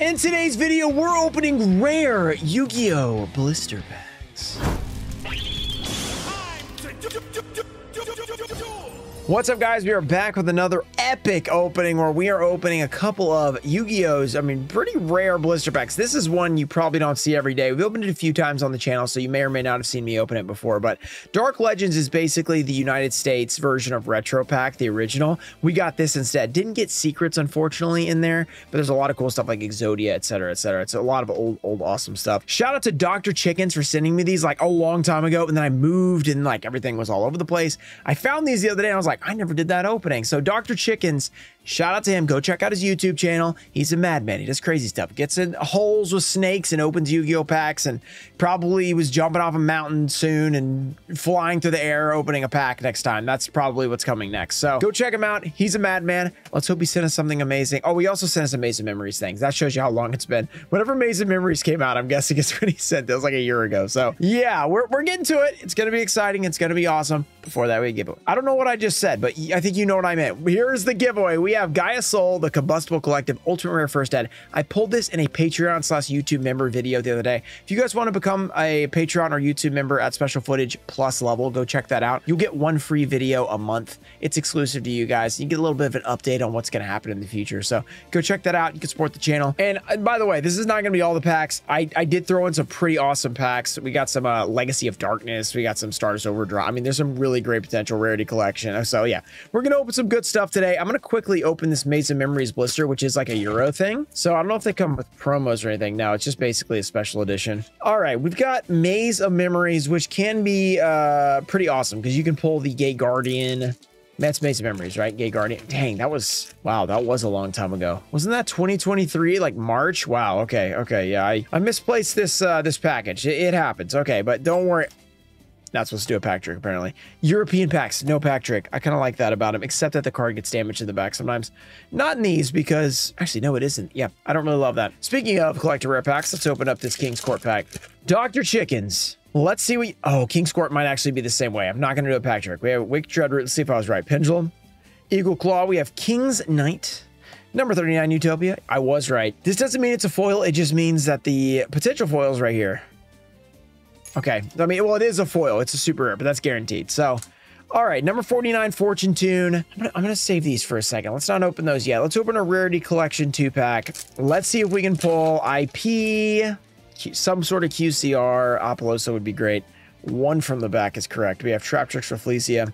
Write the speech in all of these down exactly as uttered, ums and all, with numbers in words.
In today's video, we're opening rare Yu-Gi-Oh! Blister packs. What's up, guys? We are back with another epic opening where we are opening a couple of Yu-Gi-Oh's, I mean, pretty rare blister packs. This is one you probably don't see every day. We've opened it a few times on the channel, so you may or may not have seen me open it before, but Dark Legends is basically the United States version of Retro Pack, the original. We got this instead. Didn't get secrets, unfortunately, in there, but there's a lot of cool stuff like Exodia, et cetera, et cetera. It's a lot of old, old, awesome stuff. Shout out to Doctor Chickens for sending me these like a long time ago, and then I moved and like everything was all over the place. I found these the other day, and I was like, I never did that opening. So Doctor Chickens, shout out to him. Go check out his YouTube channel. He's a madman. He does crazy stuff. Gets in holes with snakes and opens Yu-Gi-Oh! Packs, and probably was jumping off a mountain soon and flying through the air opening a pack next time. That's probably what's coming next. So go check him out. He's a madman. Let's hope he sent us something amazing. Oh, he also sent us a Maze of Memories things. That shows you how long it's been. Whenever Maze of Memories came out, I'm guessing it's when he sent it. It was like a year ago. So yeah, we're, we're getting to it. It's going to be exciting. It's going to be awesome. Before that, we give it. I don't know what I just said, but I think you know what I meant. Here's the giveaway. We have Gaia Soul, the Combustible Collective, Ultimate Rare First Ed. I pulled this in a Patreon slash YouTube member video the other day. If you guys want to become a Patreon or YouTube member at Special Footage Plus level, go check that out. You'll get one free video a month. It's exclusive to you guys. You get a little bit of an update on what's going to happen in the future. So go check that out. You can support the channel. And by the way, this is not going to be all the packs. I, I did throw in some pretty awesome packs. We got some uh, Legacy of Darkness. We got some Stars Overdrive. I mean, there's some really great potential Rarity Collection. So yeah, we're going to open some good stuff today. I'm going to quickly open this Maze of Memories blister, which is like a Euro thing. So I don't know if they come with promos or anything. No, it's just basically a special edition. All right, we've got Maze of Memories, which can be uh, pretty awesome because you can pull the Gate Guardian. That's Maze of Memories, right? Gate Guardian. Dang, that was, wow, that was a long time ago. Wasn't that twenty twenty-three, like March? Wow, okay, okay, yeah, I, I misplaced this, uh, this package. It, it happens, okay, but don't worry. Not supposed to do a pack trick, apparently. European packs, no pack trick. I kind of like that about him, except that the card gets damaged in the back sometimes. Not in these, because... Actually, no, it isn't. Yeah, I don't really love that. Speaking of collector rare packs, let's open up this King's Court pack. Doctor Chickens. Let's see what... You, oh, King's Court might actually be the same way. I'm not going to do a pack trick. We have Wicked Dread Root. Let's see if I was right. Pendulum. Eagle Claw. We have King's Knight. Number thirty-nine Utopia. I was right. This doesn't mean it's a foil. It just means that the potential foil is right here. Okay, I mean, well, it is a foil. It's a super rare, but that's guaranteed. So, all right, number forty-nine Fortune Tune. I'm gonna, I'm gonna save these for a second. Let's not open those yet. Let's open a Rarity Collection two-pack. Let's see if we can pull I P, Q, some sort of Q C R. Apollosa would be great. One from the back is correct. We have Traptrix Felicia,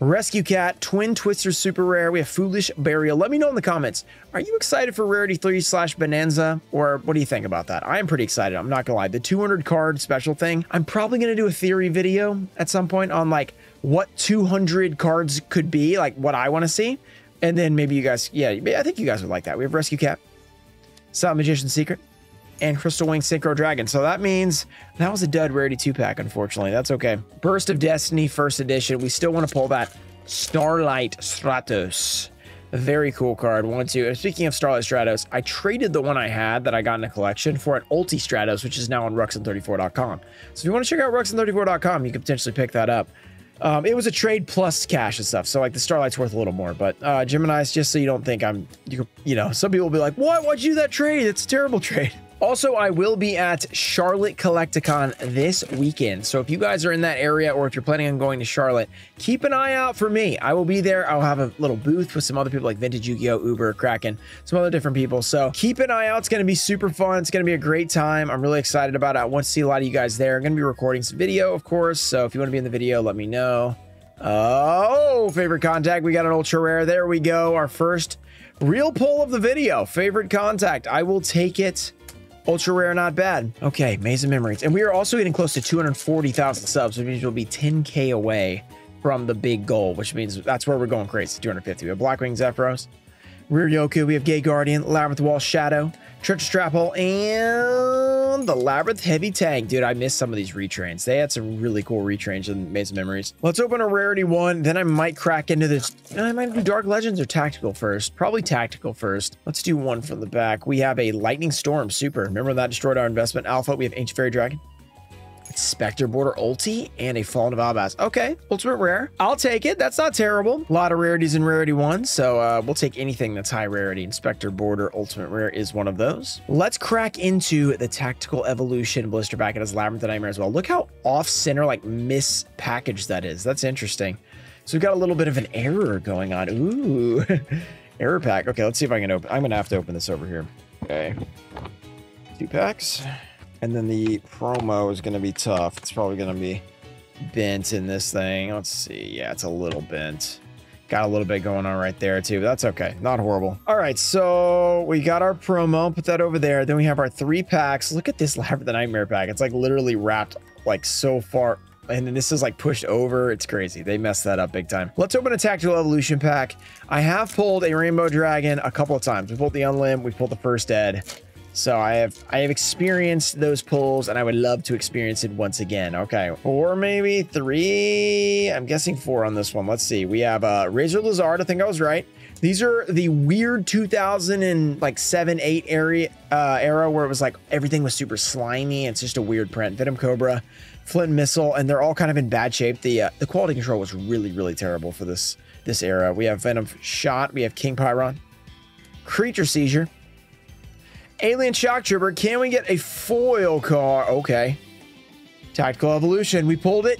Rescue Cat, Twin Twister super rare. We have Foolish Burial. Let me know in the comments. Are you excited for Rarity three slash Bonanza? Or what do you think about that? I am pretty excited. I'm not gonna lie. The two hundred card special thing. I'm probably gonna do a theory video at some point on like what two hundred cards could be, like what I wanna see. And then maybe you guys, yeah, I think you guys would like that. We have Rescue Cat, Silent Magician's Secret, and Crystal Wing Synchro Dragon. So that means that was a dud Rarity two-pack, unfortunately. That's okay. Burst of Destiny, first edition. We still want to pull that Starlight Stratos. A very cool card. One, two. And speaking of Starlight Stratos, I traded the one I had that I got in a collection for an Ulti Stratos, which is now on Ruxin thirty-four dot com. So if you want to check out Ruxin thirty-four dot com, you can potentially pick that up. Um, it was a trade plus cash and stuff. So like the Starlight's worth a little more, but, uh, Gemini's, just so you don't think I'm, you, you know, some people will be like, what, why'd you do that trade? It's a terrible trade. Also, I will be at Charlotte Collecticon this weekend. So if you guys are in that area, or if you're planning on going to Charlotte, keep an eye out for me. I will be there. I'll have a little booth with some other people like Vintage Yu-Gi-Oh, Uber, Kraken, some other different people. So keep an eye out. It's going to be super fun. It's going to be a great time. I'm really excited about it. I want to see a lot of you guys there. I'm going to be recording some video, of course. So if you want to be in the video, let me know. Oh, favorite contact. We got an ultra rare. There we go. Our first real pull of the video. Favorite contact. I will take it. Ultra rare, not bad. Okay, Maze of Memories. And we are also getting close to two hundred forty thousand subs, which means we'll be ten K away from the big goal, which means that's where we're going crazy, two hundred fifty. We have Blackwing Zephyros, Rear Yoku, we have Gate Guardian, Labyrinth Wall Shadow, Church Trap Hole, and the Labyrinth Heavy Tank. Dude, I missed some of these retrains. They had some really cool retrains in Maze of Memories. Let's open a Rarity one, then I might crack into this. I might do Dark Legends or Tactical first. Probably Tactical first. Let's do one from the back. We have a Lightning Storm Super. Remember that destroyed our investment? Alpha, we have Ancient Fairy Dragon, Spectre Border ulti, and a Fallen of Abbas. Okay, ultimate rare. I'll take it. That's not terrible. A lot of rarities in Rarity one, so uh, we'll take anything that's high rarity. Spectre Border ultimate rare is one of those. Let's crack into the Tactical Evolution blister pack. It has Labyrinth of Nightmare as well. Look how off-center, like, mispackaged that is. That's interesting. So we've got a little bit of an error going on. Ooh, error pack. Okay, let's see if I can open. I'm going to have to open this over here. Okay, two packs. And then the promo is going to be tough. It's probably going to be bent in this thing. Let's see. Yeah, it's a little bent. Got a little bit going on right there, too. But that's okay. Not horrible. All right, so we got our promo. Put that over there. Then we have our three packs. Look at this Labyrinth of the Nightmare pack. It's like literally wrapped like so far. And then this is like pushed over. It's crazy. They messed that up big time. Let's open a Tactical Evolution pack. I have pulled a Rainbow Dragon a couple of times. We pulled the Unlimb. We pulled the First Ed. So I have I have experienced those pulls, and I would love to experience it once again. Okay, four, maybe three. I'm guessing four on this one. Let's see. We have uh, Razor Lizard. I think I was right. These are the weird two thousand seven, eight area, uh, era where it was like everything was super slimy. It's just a weird print. Venom Cobra, Flint Missile, and they're all kind of in bad shape. The uh, the quality control was really, really terrible for this this era. We have Venom Shot. We have King Pyron. Creature Seizure. Alien Shock Trooper. Can we get a foil car? Okay. Tactical Evolution. We pulled it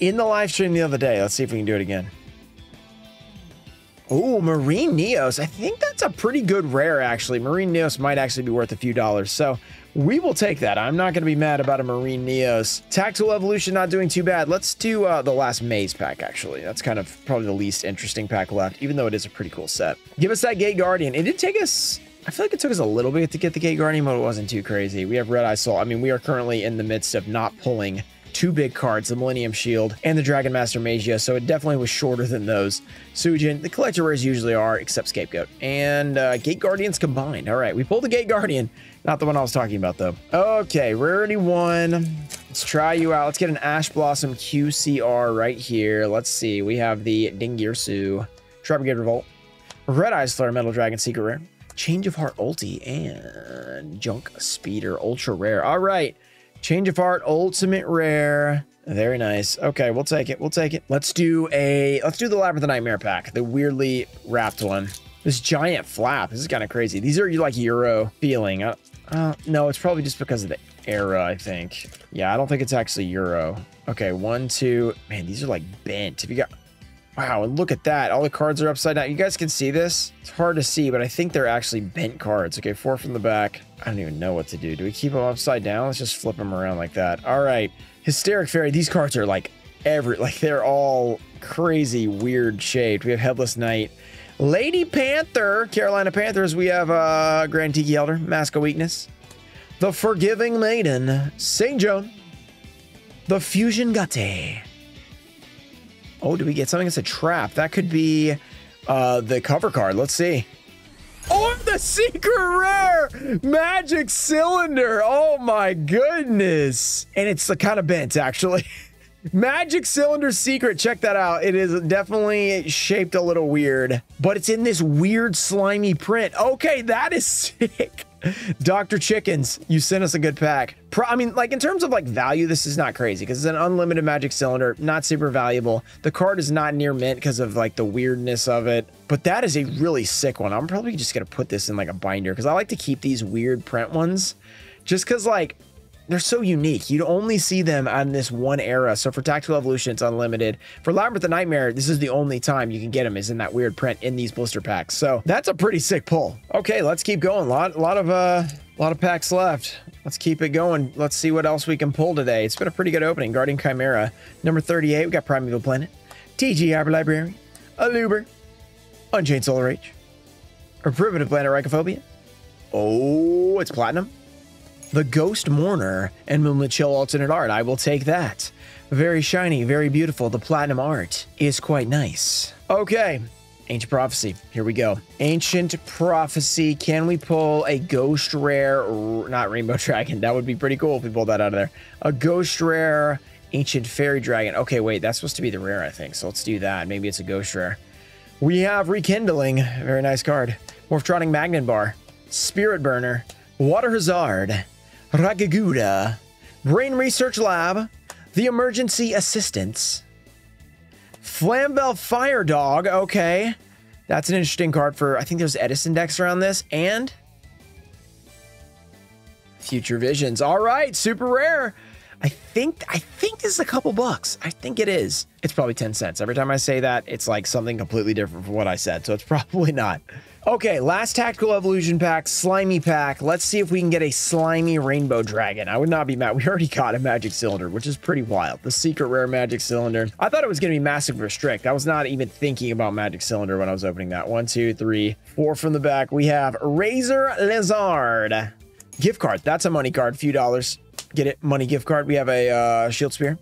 in the live stream the other day. Let's see if we can do it again. Oh, Marine Neos. I think that's a pretty good rare, actually. Marine Neos might actually be worth a few dollars. So we will take that. I'm not going to be mad about a Marine Neos. Tactical Evolution not doing too bad. Let's do uh, the last Maze pack, actually. That's kind of probably the least interesting pack left, even though it is a pretty cool set. Give us that Gate Guardian. It did take us... I feel like it took us a little bit to get the Gate Guardian, but it wasn't too crazy. We have Red Eye Soul. I mean, we are currently in the midst of not pulling two big cards, the Millennium Shield and the Dragon Master Magia, so it definitely was shorter than those. Sujin, the collector rares usually are, except Scapegoat. And uh, Gate Guardians combined. All right, we pulled the Gate Guardian. Not the one I was talking about, though. Okay, Rarity one. Let's try you out. Let's get an Ash Blossom Q C R right here. Let's see. We have the Dingirsu, Trap Brigade Revolt, Red Eye Slayer, Metal Dragon Secret Rare, Change of Heart ulti, and Junk Speeder ultra rare. All right, Change of Heart ultimate rare. Very nice. Okay, we'll take it. We'll take it. Let's do a let's do the Labyrinth of Nightmare pack, the weirdly wrapped one. This giant flap. This is kind of crazy. These are like Euro feeling. Uh, uh, no, it's probably just because of the era, I think. Yeah, I don't think it's actually Euro. Okay, one, two. Man, these are like bent. If you got. Wow, and look at that. All the cards are upside down. You guys can see this? It's hard to see, but I think they're actually bent cards. Okay, four from the back. I don't even know what to do. Do we keep them upside down? Let's just flip them around like that. All right. Hysteric Fairy. These cards are like every... Like, they're all crazy, weird shaped. We have Headless Knight. Lady Panther. Carolina Panthers. We have uh, Grand Tiki Elder. Mask of Weakness. The Forgiving Maiden. Saint Joan. The Fusion Gatte. Oh, do we get something? It's a trap. That could be uh, the cover card. Let's see. Or the secret rare magic cylinder. Oh my goodness. And it's kind of bent, actually. Magic cylinder secret. Check that out. It is definitely shaped a little weird, but it's in this weird slimy print. Okay, that is sick. Doctor Chickens, you sent us a good pack. Pro I mean, like in terms of like value, this is not crazy because it's an unlimited magic cylinder, not super valuable. The card is not near mint because of like the weirdness of it, but that is a really sick one. I'm probably just going to put this in like a binder because I like to keep these weird print ones just because like they're so unique. You'd only see them on this one era. So for Tactical Evolution, it's unlimited. For Labyrinth of Nightmare, this is the only time you can get them is in that weird print in these blister packs. So that's a pretty sick pull. Okay, let's keep going. A lot, lot of uh, lot of packs left. Let's keep it going. Let's see what else we can pull today. It's been a pretty good opening. Guardian Chimera. Number thirty-eight, we got Primeval Planet. T G Hyper Library. Aluber. Unchained Solar Rage. A Primitive Planet Rycophobia. Oh, it's Platinum. The Ghost Mourner and Moonlit Chill alternate art. I will take that. Very shiny, very beautiful. The platinum art is quite nice. Okay, Ancient Prophecy. Here we go. Ancient Prophecy. Can we pull a Ghost Rare? Not Rainbow Dragon. That would be pretty cool if we pulled that out of there. A Ghost Rare Ancient Fairy Dragon. Okay, wait. That's supposed to be the rare, I think. So let's do that. Maybe it's a Ghost Rare. We have Rekindling. Very nice card. Morphtronic Magnet Bar. Spirit Burner. Water Hazard. Ragaguda, Brain Research Lab, the Emergency Assistance, Flambell Fire Dog. Okay, that's an interesting card for, I think there's Edison decks around this, and Future Visions. All right, super rare. I think I think this is a couple bucks. I think it is. It's probably ten cents. Every time I say that, it's like something completely different from what I said, so it's probably not. Okay, last Tactical Evolution pack, Slimy pack. Let's see if we can get a Slimy Rainbow Dragon. I would not be mad. We already got a Magic Cylinder, which is pretty wild. The secret rare Magic Cylinder. I thought it was going to be Massive Restrict. I was not even thinking about Magic Cylinder when I was opening that. One, two, three, four from the back. We have Razor Lizard. Gift card. That's a money card. Few dollars. Get it, money gift card. We have a uh, shield spear.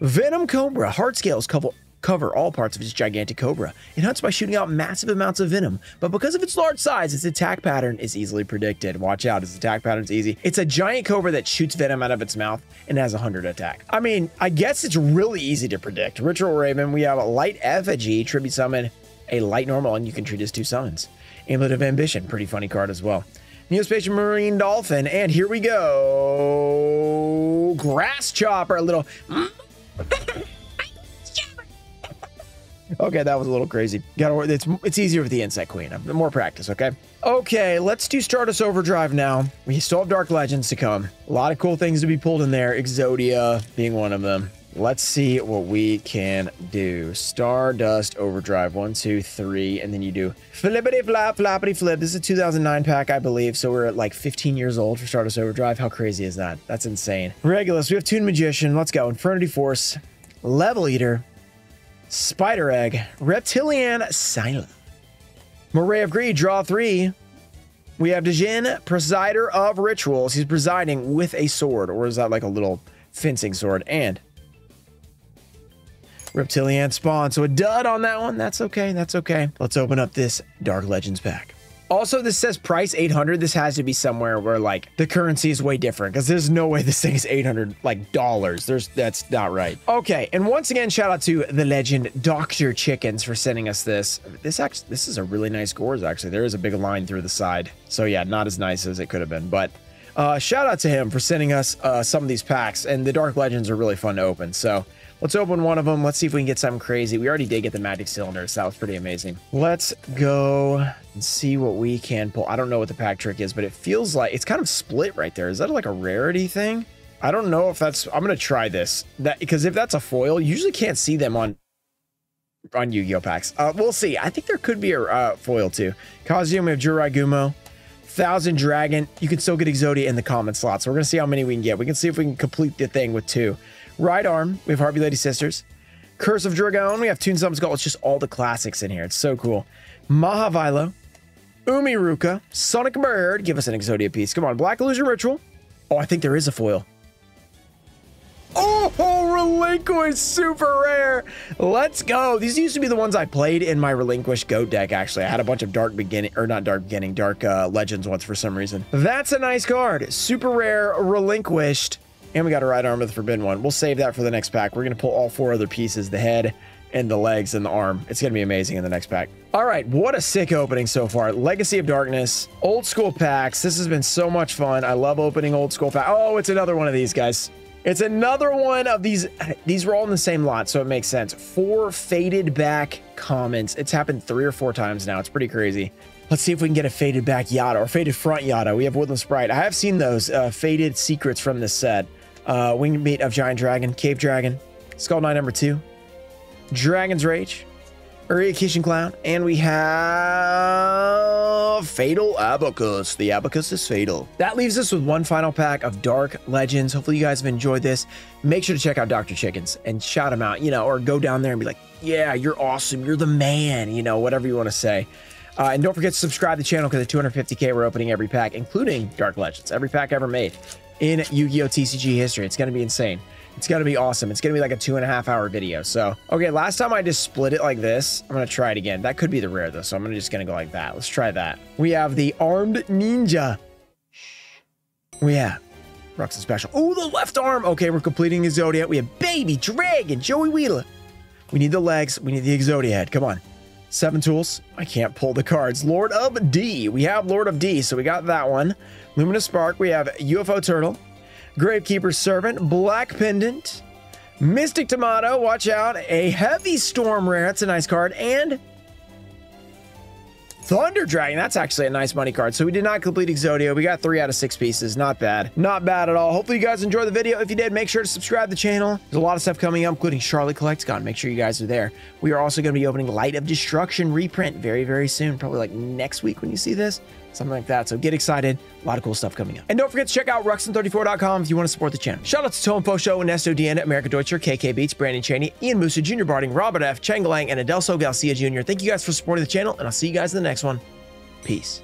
Venom Cobra. Heart scales cover, cover all parts of its gigantic cobra. It hunts by shooting out massive amounts of venom, but because of its large size, its attack pattern is easily predicted. Watch out, its attack pattern's easy. It's a giant cobra that shoots venom out of its mouth and has one hundred attack. I mean, I guess it's really easy to predict. Ritual Raven. We have a Light Effigy. Tribute summon a light normal, and you can treat as two summons. Amulet of Ambition. Pretty funny card as well. Neospatial Marine Dolphin, and here we go. Grass Chopper, a little. Okay, that was a little crazy. Gotta work. It's, it's easier with the Insect Queen. More practice, okay? Okay, let's do Stardust Overdrive now. We still have Dark Legends to come. A lot of cool things to be pulled in there, Exodia being one of them. Let's see what we can do. Stardust Overdrive. One, two, three. And then you do flippity flap, flappity flip. This is a two thousand nine pack, I believe. So we're at like fifteen years old for Stardust Overdrive. How crazy is that? That's insane. Regulus. We have Toon Magician. Let's go. Infernity Force. Level Eater. Spider Egg. Reptilian Silent. Moray of Greed. Draw three. We have Dejin, Presider of Rituals. He's presiding with a sword. Or is that like a little fencing sword? And Reptilian Spawn. So a dud on that one. That's okay. That's okay. Let's open up this Dark Legends pack. Also, this says price eight hundred. This has to be somewhere where like the currency is way different, because there's no way this thing is eight hundred like dollars. There's, that's not right. Okay. And once again, shout out to the legend Doctor Chickens for sending us this. This actually, this is a really nice Gores. Actually, there is a big line through the side. So yeah, not as nice as it could have been, but uh, shout out to him for sending us uh, some of these packs, and the Dark Legends are really fun to open. So let's open one of them. Let's see if we can get something crazy. We already did get the Magic Cylinder, so that was pretty amazing. Let's go and see what we can pull. I don't know what the pack trick is, but it feels like it's kind of split right there. Is that like a rarity thing? I don't know if that's... I'm going to try this. That because if that's a foil, you usually can't see them on on Yu-Gi-Oh packs. Uh, we'll see. I think there could be a uh, foil too. Kazuya, we have Jurai Gumo. Thousand Dragon. You can still get Exodia in the common slot, so we're going to see how many we can get. We can see if we can complete the thing with two. Right Arm, we have Harpy Lady Sisters. Curse of Dragon, we have Toon Summon Skull. It's just all the classics in here. It's so cool. Mahavilo, Umiruka, Sonic Bird. Give us an Exodia piece. Come on, Black Illusion Ritual. Oh, I think there is a foil. Oh, Relinquish, super rare. Let's go. These used to be the ones I played in my Relinquish Goat deck, actually. I had a bunch of Dark Beginning, or not Dark Beginning, Dark uh, Legends ones for some reason. That's a nice card. Super rare, Relinquished. And we got a Right Arm with the Forbidden One. We'll save that for the next pack. We're going to pull all four other pieces, the head and the legs and the arm. It's going to be amazing in the next pack. All right, what a sick opening so far. Legacy of Darkness, old school packs. This has been so much fun. I love opening old school packs. Oh, it's another one of these, guys. It's another one of these. These were all in the same lot, so it makes sense. Four faded back comments. It's happened three or four times now. It's pretty crazy. Let's see if we can get a faded back Yada or faded front Yada. We have Woodland Sprite. I have seen those uh, faded secrets from this set. Uh, Winged Meat of Giant Dragon, Cave Dragon, Skull Knight number two, Dragon's Rage, Uriah Kishin Clown, and we have Fatal Abacus. The Abacus is fatal. That leaves us with one final pack of Dark Legends. Hopefully you guys have enjoyed this. Make sure to check out Doctor Chickens and shout him out, you know, or go down there and be like, yeah, you're awesome. You're the man, you know, whatever you want to say. Uh, and don't forget to subscribe to the channel, because at two hundred fifty K, we're opening every pack, including Dark Legends, every pack ever made in Yu-Gi-Oh! T C G history. It's going to be insane. It's going to be awesome. It's going to be like a two and a half hour video. So, okay, last time I just split it like this. I'm going to try it again. That could be the rare, though, so I'm gonna just going to go like that. Let's try that. We have the Armed Ninja. We have Ruxin Special. Oh, the left arm. Okay, we're completing Exodia. We have Baby Dragon, Joey Wheeler. We need the legs. We need the Exodia head. Come on. Seven Tools. I can't pull the cards. Lord of D. We have Lord of D, so we got that one. Luminous Spark. We have U F O Turtle. Gravekeeper's Servant, Black Pendant, Mystic Tomato, watch out, a Heavy Storm rare, that's a nice card, and Thunder Dragon, that's actually a nice money card. So we did not complete Exodia. We got three out of six pieces. Not bad. Not bad at all. Hopefully you guys enjoyed the video. If you did, make sure to subscribe to the channel. There's a lot of stuff coming up, including Charlotte Collects-Con. Make sure you guys are there. We are also going to be opening Light of Destruction reprint very, very soon. Probably like next week when you see this. Something like that. So get excited. A lot of cool stuff coming up. And don't forget to check out Ruxin thirty-four dot com if you want to support the channel. Shout out to Tom Fosho, Ernesto Deanna, America Deutscher, K K Beats, Brandon Cheney, Ian Musa, Junior Barding, Robert F, Chang Lang, and Adelso Garcia Junior Thank you guys for supporting the channel, and I'll see you guys in the next one. Peace.